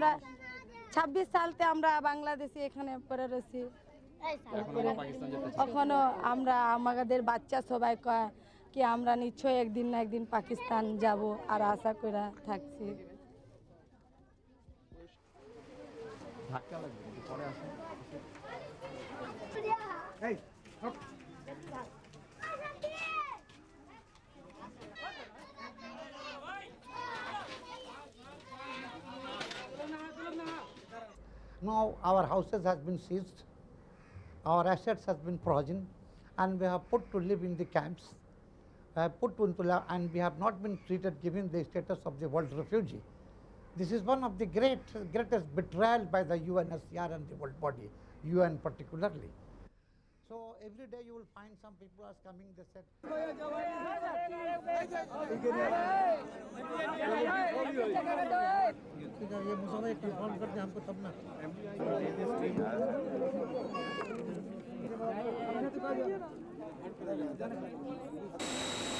আমরা ২৬ সালতে আমরা বাংলাদেশি এখানে পড়ে রয়েছি। এখনো আমরা আমাদের বাচ্চা সবাই কয় কি আমরা নিশ্চয় একদিন না একদিন পাকিস্তান যাব, আর আশা করে থাকছি। Now our houses has been seized, our assets has been frozen, and we have put to live in the camps, put into live, and we have not been treated given the status of the world refugee. This is one of the greatest betrayal by the UNSCR and the world body, UN particularly. So every day you will find some people are coming. They said.